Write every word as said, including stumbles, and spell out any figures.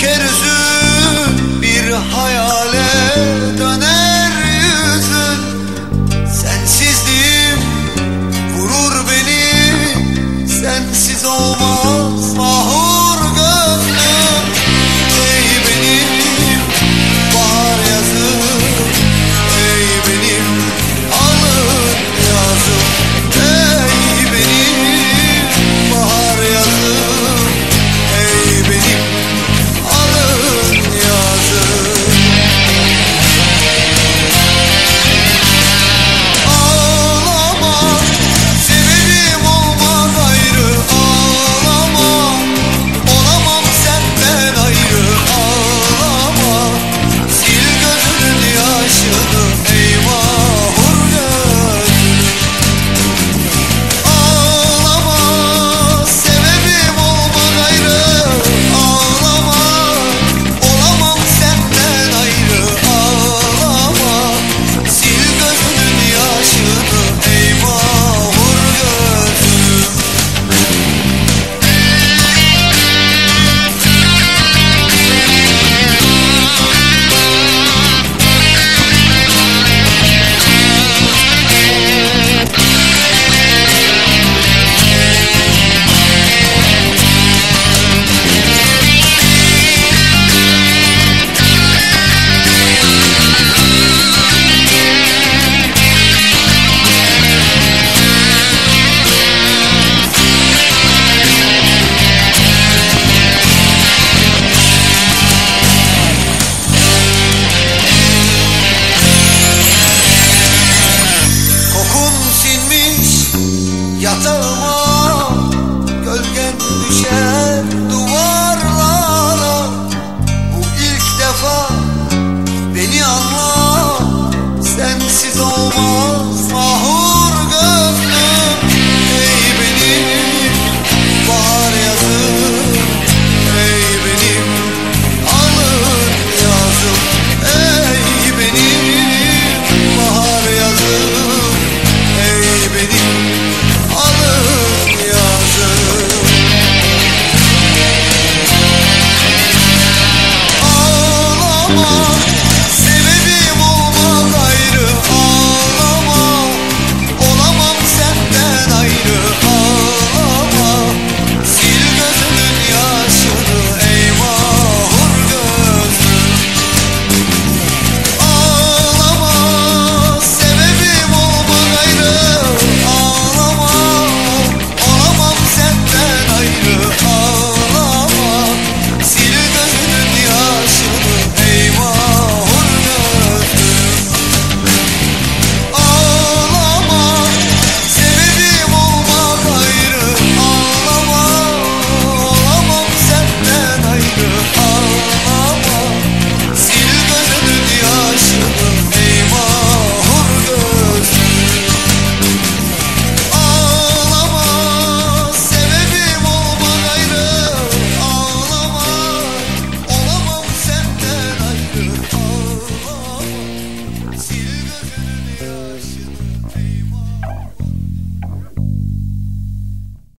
Herkes